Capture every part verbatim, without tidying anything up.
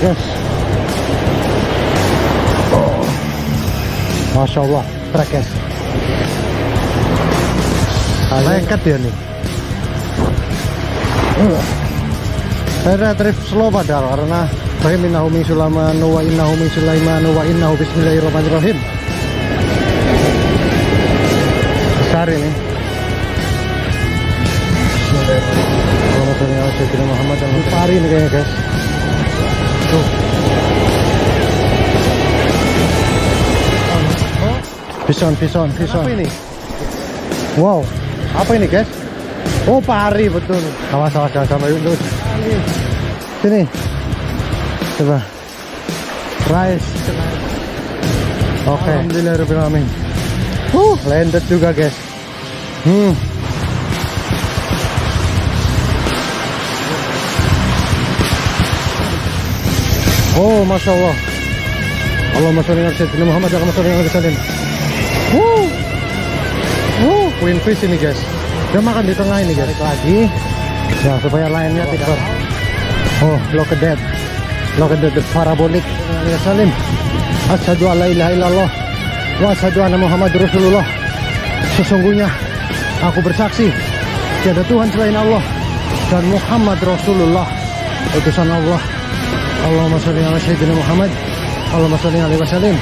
ya guys. Masya Allah, trek guys. Lengket ya nih. Saya trip slow padahal karena Innahu min Sulaiman wa innahu min Sulaiman wa innahu bismillahirrahmanirrahim. Besar ini. Muhammad dan Lutari ini kayaknya guys. Tuh. Bison, bison, bison. Apa ini? Wow. Apa ini guys? Oh, pari betul. Awas, awas, awas sama Yunus. Sini. Coba rice. Oke okay. Alhamdulillahirrahmanirrahim. Huh, landed juga guys. Hmm. Oh, Masya Allah. Allahumma sholli ala sayyidina Muhammad wa ala alihi wasallam. Huh. Huh, queen fish ini guys. Dia makan di tengah ini guys. Tarik lagi. Ya, supaya lainnya tidak. Oh, look at that. Look at the parabolic. Ya Salim. Asyhadu alla ilaha illallah wa asyhadu anna Muhammadur Rasulullah. Sesungguhnya aku bersaksi tiada Tuhan selain Allah dan Muhammad Rasulullah, utusan Allah. Allahumma shalli ala sayyidina Muhammad. Allahumma shalli alaihi wasallim.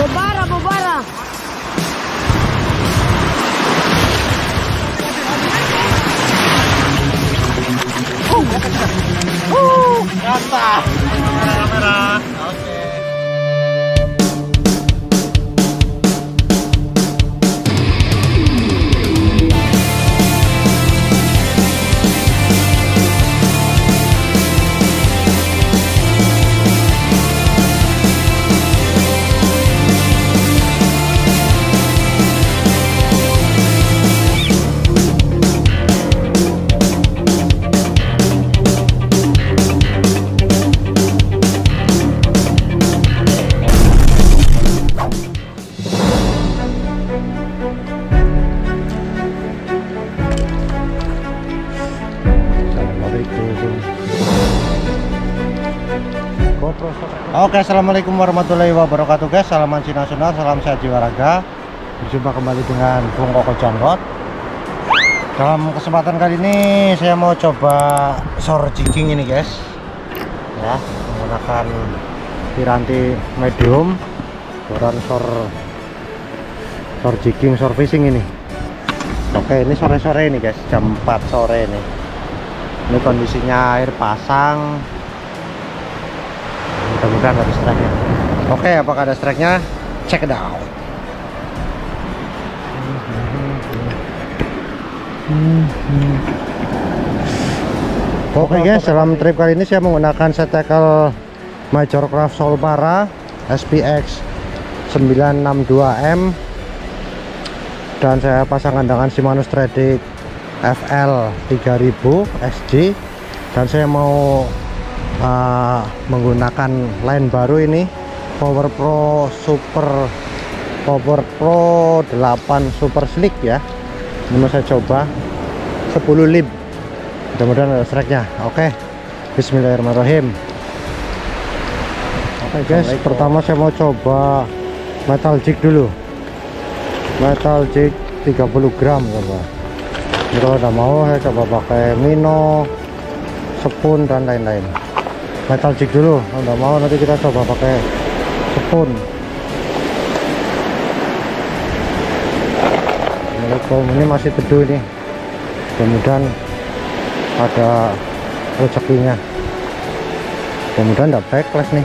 Bobara, bobara. Rata merah-merah. Oke. Oke, assalamualaikum warahmatullahi wabarakatuh guys. Salam manci nasional, salam sehat jiwaraga. Berjumpa kembali dengan Bung Koko Jamrot. Dalam kesempatan kali ini saya mau coba sorjiking ini guys ya, menggunakan piranti medium ukuran sor sorjiking, sor fishing ini. Oke, ini sore-sore ini guys, jam empat sore ini. Ini kondisinya air pasang. Mudah-mudahan ada strike-nya. Oke, apakah ada strike-nya? Check it out. Oke guys, dalam trip kali ini saya menggunakan setekel Majorcraft Solpara S P X sembilan enam dua M dan saya pasang kandangan Shimano Stradic F L tiga ribu X G dan saya mau Uh, menggunakan line baru ini Power Pro Super Power Pro delapan Super Slick ya. Ini mau saya coba sepuluh lib. Mudah-mudahan ada strike-nya. Oke. Okay. Bismillahirrahmanirrahim. Oke okay, guys, pertama saya mau coba metal jig dulu. Metal jig tiga puluh gram coba. Kalau udah mau saya coba pakai mino, spoon dan lain-lain. Metal jig dulu, kalau nggak mau nanti kita coba pakai spoon. Ini masih teduh ini, kemudian ada rezekinya, kemudian ada backlash nih.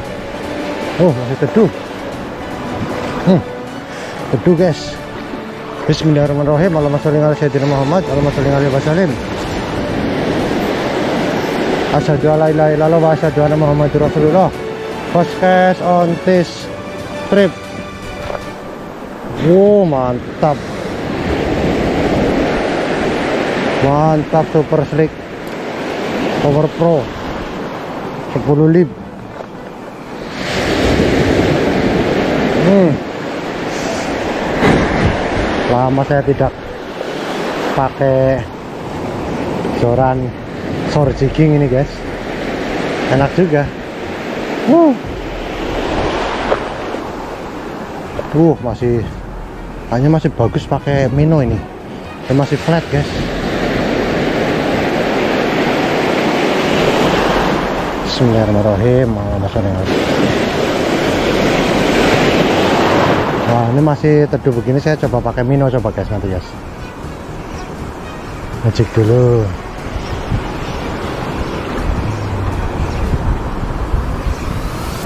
Oh, masih teduh nih, teduh guys. Bismillahirrahmanirrahim. Allahumma sholli ala sayyidina Muhammad. Allahumma sholli alaihi wasallim. Asyhadu alla ilaha illallah wa asyhadu anna Muhammadur Rasulullah. Podcast on this trip. Wow, mantap. Mantap, super slick. Power Pro. sepuluh lib. Hmm. Lama saya tidak pakai joran Shore jigging ini guys, enak juga. Wow. Uh, masih hanya masih bagus pakai Mino ini. Dan masih flat guys. Bismillahirrahmanirrahim. Wah, ini masih teduh begini, saya coba pakai Mino coba guys nanti guys. Ngecek dulu.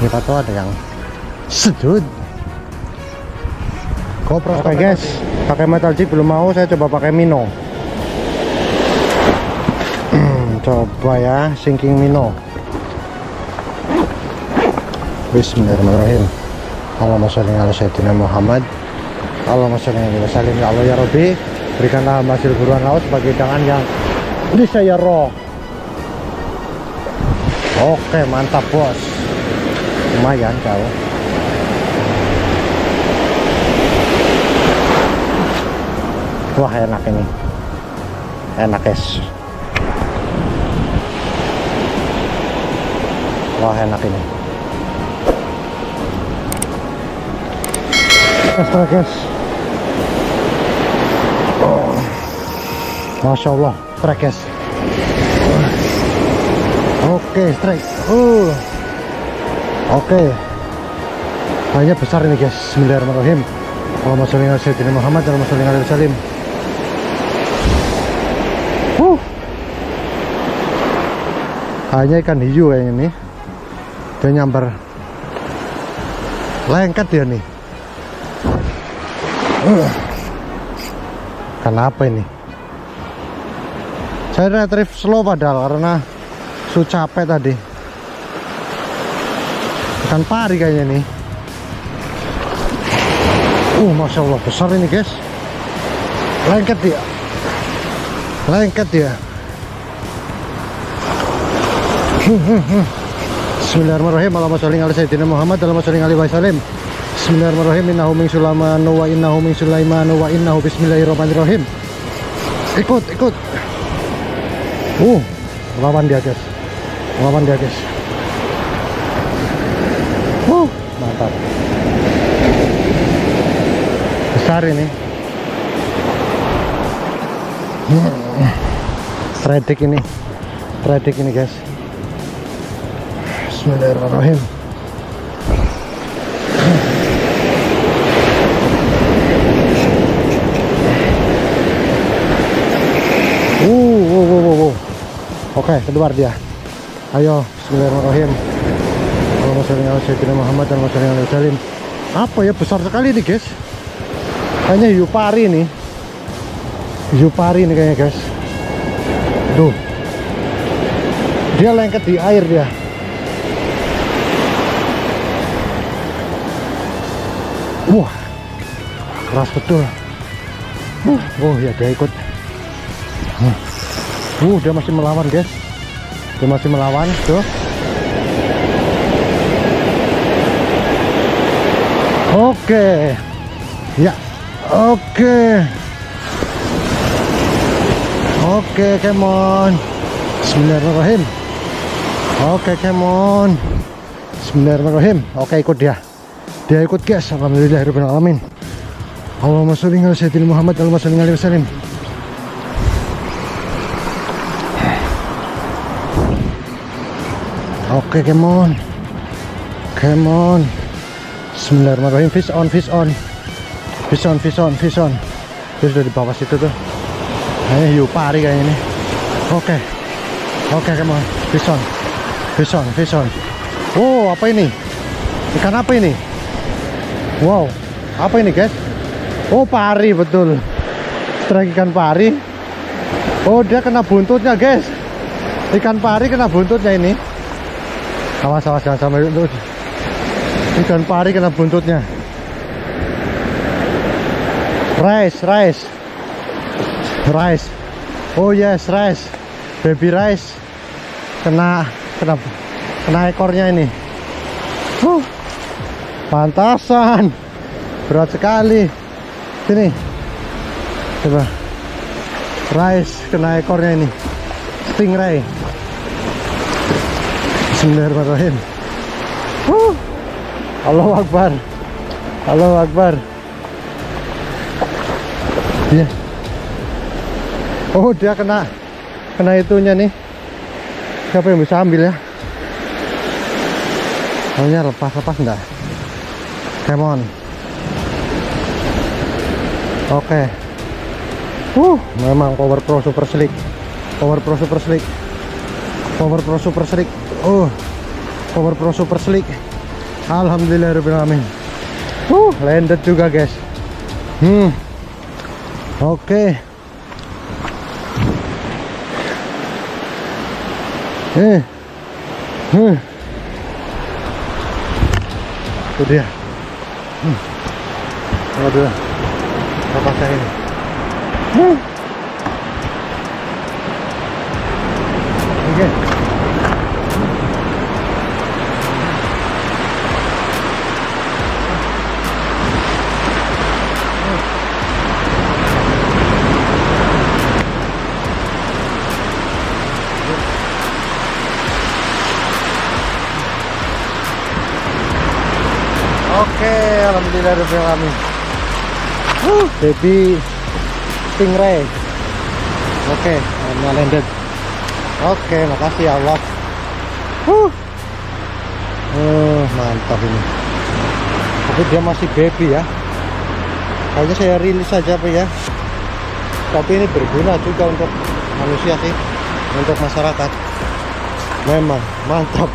Ini patut ada yang sedut. GoPro. Oke guys, pakai metal jig belum mau, saya coba pakai Mino. Coba ya, sinking Mino. Bismillahirrahmanirrahim. Allahumma sholli ala sayyidina Muhammad. Allahumma sholli alaihi wasallim. Ya Allah ya Rabbi, berikanlah hasil buruan laut sebagai tangan yang bisa ya roh. Oke, mantap bos. Lumayan jauh. Wah, enak ini. Enak guys. Wah, enak ini. Astaga guys. Oh. Masya Allah, strike guys. Oke, strike. Uh. Oke, okay. Banyak besar ini guys. Bismillahirrahmanirrahim. Allahumma sholli ala sayyidina Muhammad. Allahumma sholli alaihi wasallim. Huh. Hanya ikan hiu yang ini. Dia nyamper. Lengket dia nih. Uh. Kenapa ini? Saya retrieve slow padahal karena su capek tadi. Ikan pari kayaknya nih. Uh, Masya Allah besar ini guys. Lengket dia. Lengket dia. Bismillahirrahmanirrahim. Allahumma sholli ala sayyidina Muhammad. Allahumma sholli alaihi wasallam. Bismillahirrahmanirrahim. Innahu min Sulaimanu wa innahu min Sulaimanu wa innahu. Bismillahirrahmanirrahim. Ikut, ikut. Uh, lawan dia guys. Lawan dia guys. Wow, mantap. Besar ini. Stradic ini. Stradic ini, guys. Bismillahirrahmanirrahim. Uh, wow, wow, wow, wow. Oke, keluar dia. Ayo, bismillahirrahmanirrahim. Muhammad dan Wasallam. Apa ya besar sekali nih guys. Kayaknya hiu pari nih. Hiu pari nih kayaknya guys. Tuh. Dia lengket di air dia. Wah. Keras betul. Uh, oh ya dia ikut. Uh, dia masih melawan guys. Dia masih melawan tuh. Oke, ya, oke, oke, come on, Bismillahirrahmanirrahim, oke, come on, Bismillahirrahmanirrahim, oke ikut dia, dia ikut guys, alhamdulillahirrahmanirrahim, Allahumma sholli ala sayyidina Muhammad, Allahumma sholli alaihi wasallam. Oke, come on, come on. Bismillahirrahmanirrahim. Fish on, fish on, fish on, fish on, fish on. Terus dari bawah situ tuh. Nah, hiu pari kayaknya ini. Oke, okay. Oke, okay, come on, fish on, fish on, fish on. Wow, apa ini? Ikan apa ini? Wow, apa ini guys? Oh, pari betul. Strike ikan pari. Oh, dia kena buntutnya guys. Ikan pari kena buntutnya ini. Awas, awas, jangan sampai itu. Ikan pari kena buntutnya. Rice, rice, rice. Oh yes, rice, baby rice. Kena, kena, kena ekornya ini. Huh, pantasan, berat sekali. Sini, coba. Rice kena ekornya ini. Stingray. Bismillahirrahmanirrahim. Huh. Allahu Akbar. Allahu Akbar. Iya. Oh, dia kena kena itunya nih. Siapa yang bisa ambil ya? Soalnya lepas-lepas enggak? Come on. Oke. Okay. Uh, memang Power Pro Super Slick. Power Pro Super Slick. Power Pro Super Slick. Uh. Power Pro Super Slick. Alhamdulillahirabbil alamin. Uh, landed juga, guys. Hmm. Oke. Okay. Eh. Hmm. Itu dia. Hmm. Aduh. Apa saya ini? Hmm. Oke. Okay. Oke, alhamdulillahirabbil alamin. Huh, baby stingray. Oke, akhirnya landed. Oke, makasih ya Allah. Huh. Uh, mantap ini. Tapi dia masih baby ya. Kayaknya saya rilis saja apa ya. Tapi ini berguna juga untuk manusia sih, untuk masyarakat. Memang mantap.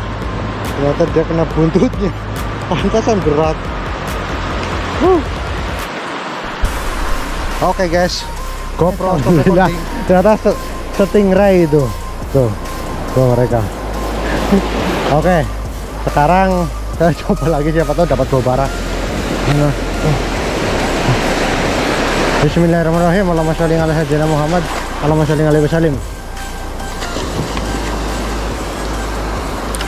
Ternyata dia kena buntutnya. Pantasan berat. Huh. Oke okay guys, GoPro ternyata, ternyata setingray itu. Tuh, tuh mereka. Oke, okay. Sekarang saya coba lagi, siapa tahu dapat gobara. Bismillahirrahmanirrahim. Allahumma sholli ala sayyidina Muhammad. Allahumma sholli alaihi wasallim.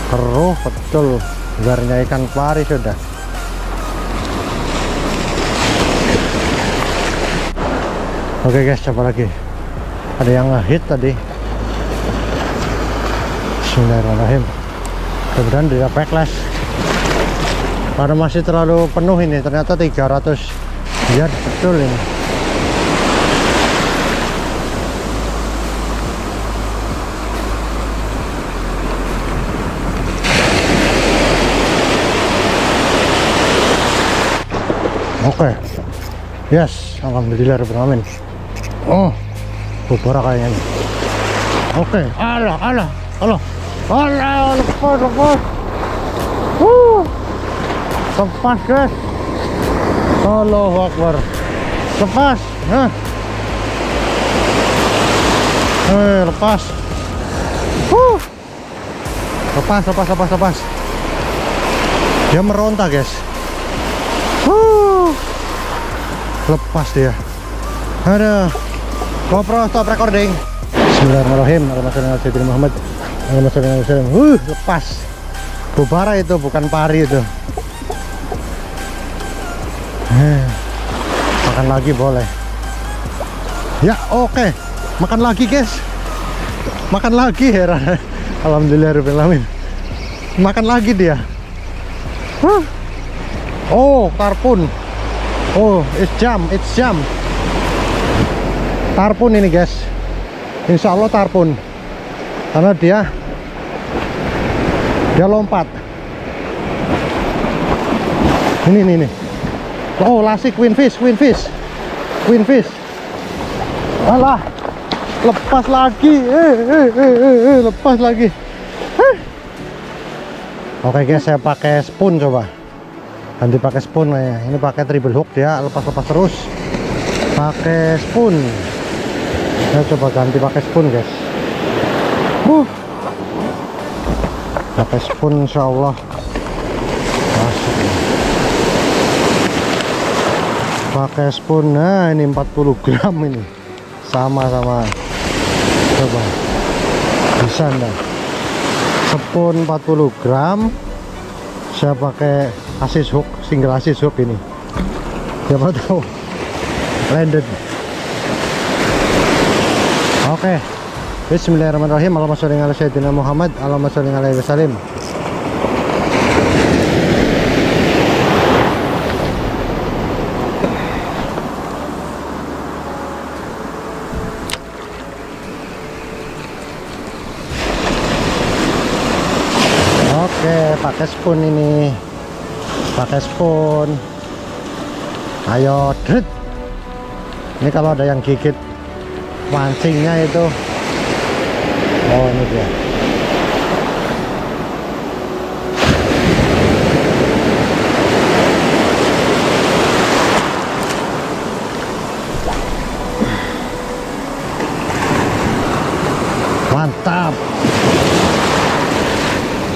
Keruh betul. Garnya ikan pari sudah. Oke okay guys, coba lagi. Ada yang ngehit tadi. Bismillahirrahmanirrahim. Kemudian dia backlash. Karena masih terlalu penuh ini. Ternyata tiga ratus yard betul ini. Oke, okay. Yes, alhamdulillah rabbil alamin. Oh, gobara kayaknya. Oke, okay. Allah, Allah, Allah, Allah, lepas, lepas. Huh, lepas guys. Allahu Akbar, lepas. Huh. Eh, lepas. Huh, lepas, lepas, lepas, lepas. Dia meronta guys. Lepas dia. Aduh. GoPro stop recording. Bismillahirrahmanirrahim. Alhamdulillah Muhammad. Alhamdulillah. Huh, lepas. Gobara itu bukan pari itu. Eh, makan lagi boleh. Ya, oke. Okay. Makan lagi, guys. Makan lagi heran. Alhamdulillahirrahmanirrahim. Makan lagi dia. Huh. Oh, karpun. Oh, it's jam, it's jam. Tarpun ini guys, insya Allah tarpun. Karena dia Dia lompat. Ini, ini, ini. Oh, lasik, queenfish, queenfish Queenfish Alah, lepas lagi. eh, eh, eh, eh, Lepas lagi. eh. Oke guys, saya pakai spoon coba. Nanti pakai spoon ya. Ini pakai triple hook dia lepas-lepas terus. Pakai spoon. Saya coba ganti pakai spoon, guys. Uh. Pakai spoon insya Allah. Masuk. Pakai spoon. Nah, ini empat puluh gram ini. Sama-sama. Coba. Bisa enggak? Spoon empat puluh gram. Saya pakai assist hook, single assist hook ini. Siapa tahu landed. Oke. Okay. Bismillahirrahmanirrahim. Allahumma sholli ala sayyidina Muhammad. Allahumma sholli alaihi wasallam. pakai spoon ini, pakai spoon. Ayo, drit. Ini kalau ada yang gigit pancingnya itu. Oh, ini dia. Mantap.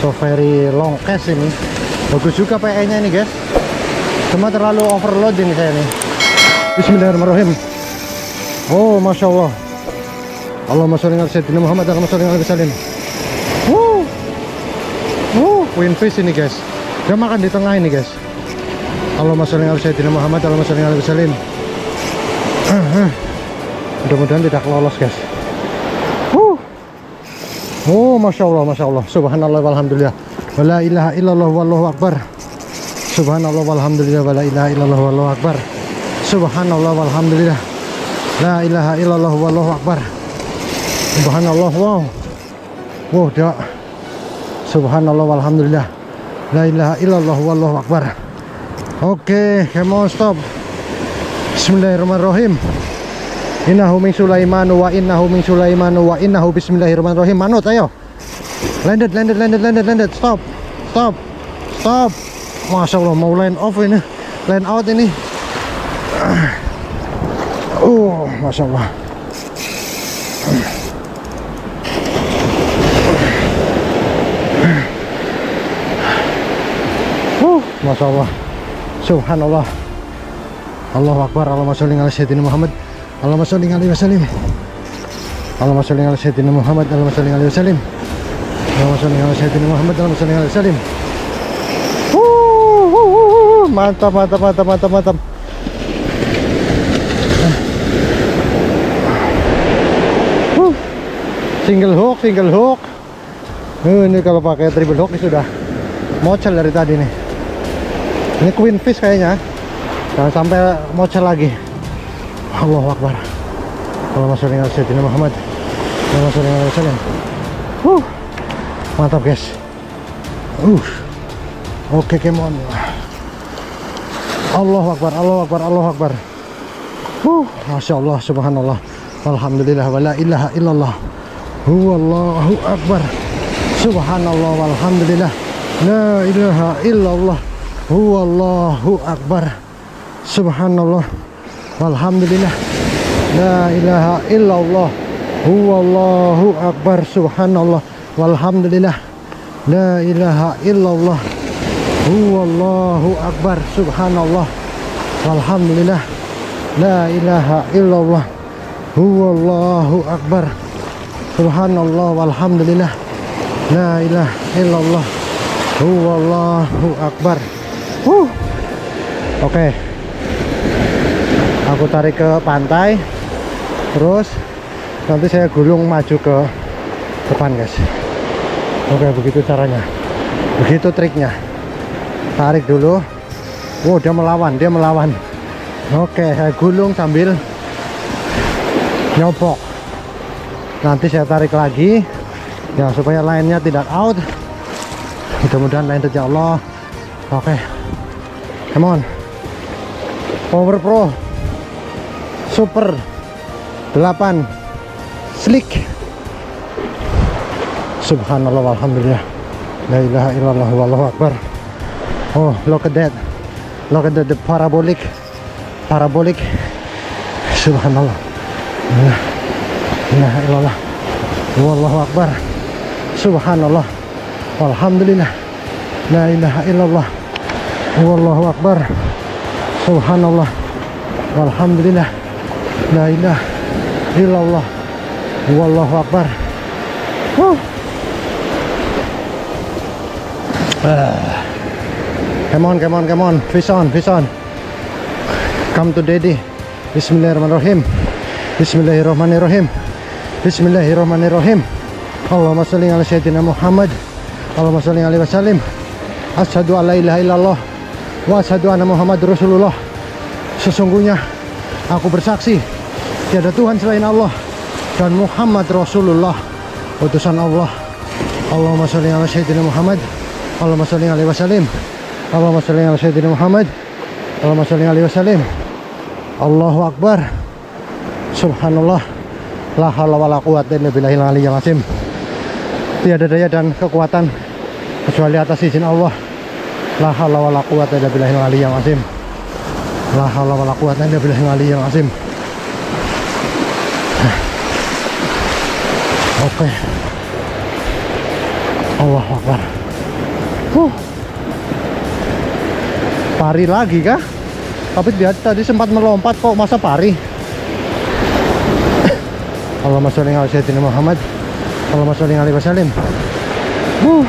So very long cast ini. Bagus juga P E-nya ini, guys. Cuma terlalu overload ini saya nih. Bismillahirrahmanirrahim. Oh, Masya Allah. Allahumma sholli ala sayyidina Muhammad wa ala alihi wasallam. Wuh. Wuh, queen fish ini, guys. Dia makan di tengah ini, guys. Allahumma sholli ala sayyidina Muhammad wa ala alihi wasallam. Mudah-mudahan tidak lolos, guys. Wuh. Oh, Masya Allah, Masya Allah. Subhanallah walhamdulillah. Wala ilaha illallah wallahu akbar. Subhanallah walhamdulillah wala ilaha illallah wallahu akbar. Subhanallah walhamdulillah. La ilaha illallah wallahu akbar. Subhanallah, wow. Wow, dia. Subhanallah walhamdulillah. La ilaha illallah wallahu akbar. Oke, okay, come on, stop. Bismillahirrahmanirrahim. Innahu min Sulaiman wa innahu min Sulaiman wa innahu bismillahirrahmanirrahim. Manut, ayo. Landed, landed, landed, landed, landed. Stop. Stop. Stop. Masya Allah, mau line off ini. Line out ini. Oh, Masya Allah. Oh, Masya Allah. Subhanallah. Allahu Akbar. Allahumma sholli ala sayyidina Muhammad. Allahumma sholli alaihi wasallim. Allahumma sholli ala sayyidina Muhammad. Allahumma sholli alaihi wasallim. Allahumma sholli ala sayyidina Muhammad. Allahumma sholli alaihi wasallim. Oh, mantap, mantap, mantap, mantap, mantap. Single hook, single hook. Uh, ini kalau pakai triple hook ini sudah mocel dari tadi nih. Ini queen fish kayaknya. Jangan sampai mocel lagi. Allahu Akbar. Kalau masuk dengan Sayyidina Muhammad. Kalau masuk dengan Rasulullah. Uh, mantap guys. Uh, oke, okay, come on. Allahu Akbar, Allahu Akbar, Allahu Akbar. Uh, Masya Allah, Subhanallah. Alhamdulillah, wala ilaha illallah. Wallahu akbar. Subhanallah walhamdulillah. La ilaha illallah. Wallahu akbar. Subhanallah walhamdulillah. La ilaha illallah. Wallahu akbar. Subhanallah walhamdulillah. La ilaha illallah. Wallahu akbar. Subhanallah walhamdulillah. La ilaha illallah. Wallahu akbar. Subhanallah walhamdulillah. La ilaha illallah. Wallahu akbar. Huh. Oke. Okay. Aku tarik ke pantai. Terus nanti saya gulung maju ke depan, guys. Oke, okay, begitu caranya. Begitu triknya. Tarik dulu. Wow, dia melawan, dia melawan. Oke, okay, saya gulung sambil nyopok. Nanti saya tarik lagi ya supaya lainnya tidak out. Mudah-mudahan landed ya Allah. Oke, okay. Come on. Power Pro Super delapan Slick. Subhanallah walhamdulillah. La ilaha illallah wallahu akbar. Oh, look at that. Look at that, the parabolic. Parabolic. Subhanallah. Nah. La ilaha illallah wallahu akbar. Subhanallah walhamdulillah. La ilaha illallah wallahu akbar. Subhanallah walhamdulillah. La ilaha illallah wallahu akbar. Huh. Ah. Come on, come on, come on. Fish on, fish on. Come to daddy. Bismillahirrahmanirrahim. Bismillahirrahmanirrahim. Bismillahirrahmanirrahim. Allahumma sholli ala sayyidina Muhammad. Allahumma sholli alaihi wasallim. Asyhadu alla ilaha illallah wa asyhadu anna Muhammadur Rasulullah. Sesungguhnya aku bersaksi tiada Tuhan selain Allah dan Muhammad Rasulullah, utusan Allah. Allahumma sholli ala sayyidina Muhammad. Allahumma sholli alaihi wasallim. Allahumma sholli ala sayyidina Muhammad. Allahumma sholli alaihi wasallim. Allahu akbar. Subhanallah. La haula wala quwwata illa billahil aliyyil azim. Tiada daya dan kekuatan kecuali atas izin Allah. La haula wala quwwata illa billahil aliyyil azim. La haula wala quwwata illa billahil aliyyil azim. Oke. Allahu akbar. Huh. Pari lagi kah? Tapi dia tadi sempat melompat kok, masa pari? Allahumma sholli ala sayyidina Muhammad. Allahumma sholli alaihi wasallim. Huh.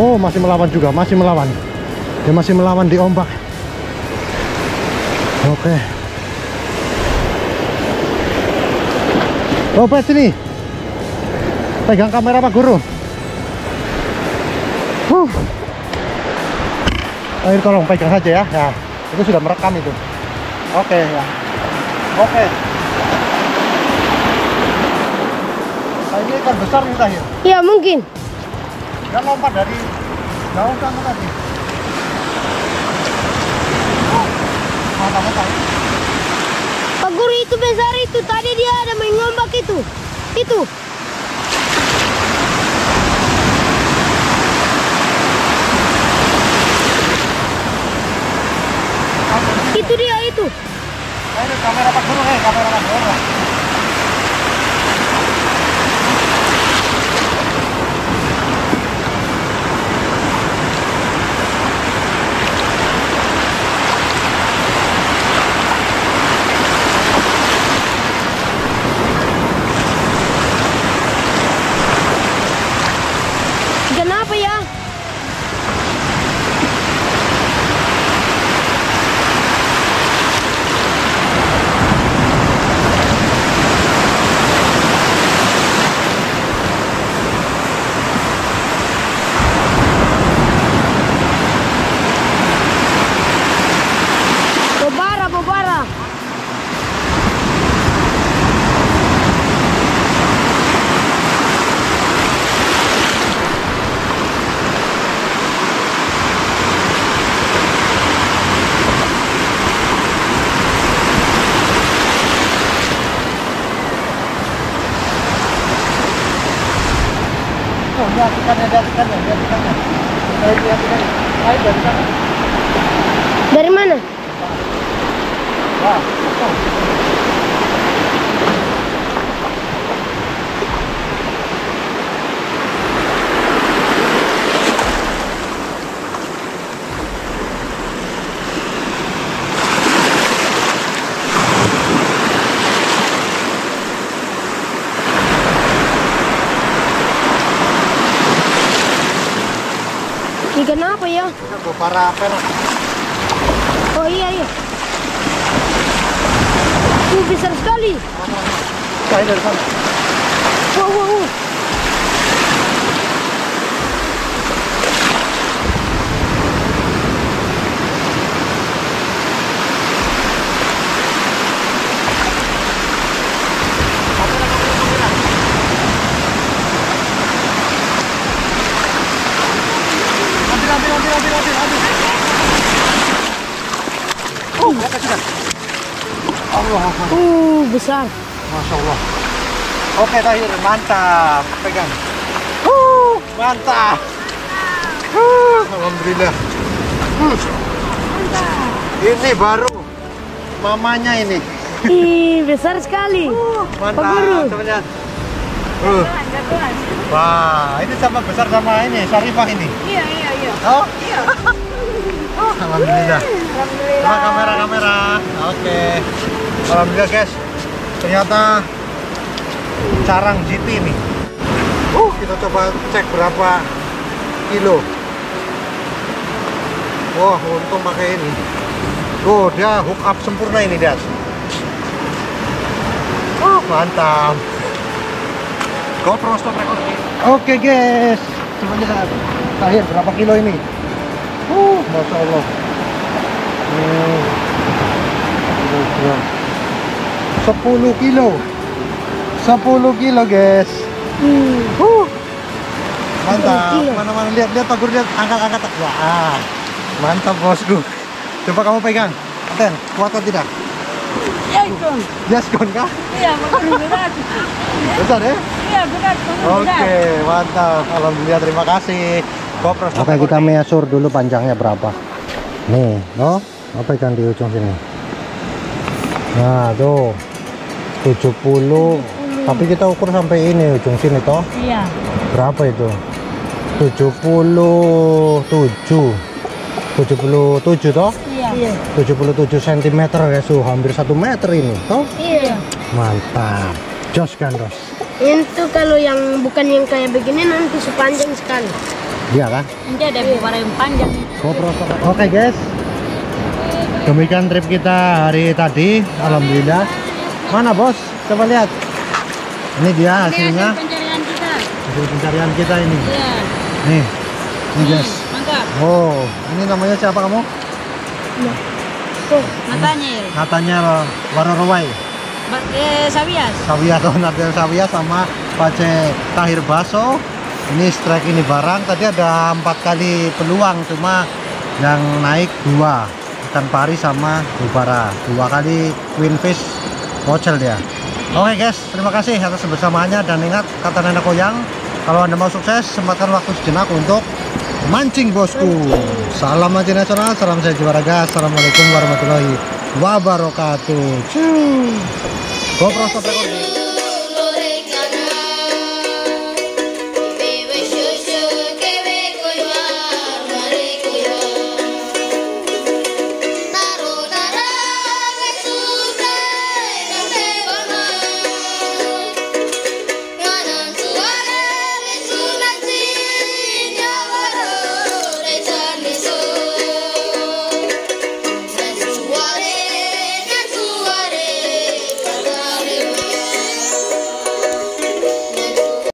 Oh, masih melawan juga, masih melawan. Dia masih melawan di ombak. Oke. Lompat sini. Pegang kamera Pak Guru. Huh. Ayo tolong pegang saja ya. Nah, itu sudah merekam itu. Oke ya. Oke. Ini ikan besar nih tadi. Iya mungkin. Dia lompat dari jauh kan tadi. Mantap-mantap. Pak Guru itu besar itu tadi dia ada main ngombak itu. Itu. Itu dia itu. Ayo kamera Pak Guru, eh kamera Pak Guru. Lihat ikannya, lihat ikannya, lihat ikannya. Lihat ikannya. Ayo dari sana. Dari mana? Wah, oh. Kenapa ya? Ini gopara perak. Oh iya iya. Uh, besar sekali. Kayak dari sana. Wow wow wow. Uh, besar. Masya Allah. Oke, Tahir, mantap. Pegang. Uh, mantap. Uh, Alhamdulillah. Uh. Mantap. Ini baru mamanya ini. Ih, besar sekali. Uh, mantap. Teman-teman. Uh. Wah, ini sama besar sama ini, Syarifah ini. Iya, iya, iya. Oh, iya. Oh, Alhamdulillah. Alhamdulillah. Sama kamera-kamera. Oke. Alhamdulillah guys, ternyata carang G T nih. Uh, kita coba cek berapa kilo. Wah, wow, untung pakai ini. Oh, dia hook up sempurna ini guys. Oh, mantap. GoPro stop record. Oke okay, guys, coba lihat Tahir berapa kilo ini. Uh, masya Allah. Hmm. Oh, sepuluh kilo, sepuluh kilo guys. Hmm. Uh. mantap, mana-mana lihat-lihat Pak Guru, lihat angkat-angkat. Wah, mantap bosku. Coba kamu pegang, Ten, kuat atau tidak? Iya, Gon. Yes, Gon kah? Iya, makanya berat. Besar ya? Iya, berat. Oke, mantap. Alhamdulillah, terima kasih. GoPro. Oke, kita measure dulu panjangnya berapa. Nih, oh, apa yang di ujung sini? Nah, tuh tujuh puluh. tujuh puluh. Tapi kita ukur sampai ini ujung sini toh? Iya. Berapa itu? tujuh puluh tujuh. tujuh puluh tujuh toh? Iya. tujuh puluh tujuh sentimeter ya, su, hampir satu meter ini toh? Iya. Mantap. Jos kan, Ros? Itu kalau yang bukan yang kayak begini nanti sepanjang sekali. Iya kan? Nanti ada yang panjang. Oke, guys. Demikian trip kita hari tadi, alhamdulillah. Mana, Bos? Coba lihat. Ini dia hasilnya. Ini hasil pencarian kita. Hasil pencarian kita ini. Iya. Nih. Ini, guys. Mantap. Oh, ini namanya siapa kamu? Nathaniel. Nathaniel Warorowai. Eh, Sabias. Sabias, oh, Nathaniel Sabias sama Pace Tahir Baso. Ini strike ini barang tadi ada empat kali peluang, cuma yang naik dua ikan pari sama bubara, dua kali queen fish pocel dia. Oke, guys, terima kasih atas kebersamaannya, dan ingat kata nenek koyang, kalau Anda mau sukses sempatkan waktu sejenak untuk mancing, bosku. Salam mancing nasional, salam saya Juaraga, assalamualaikum warahmatullahi wabarakatuh. GoPro Super delapan.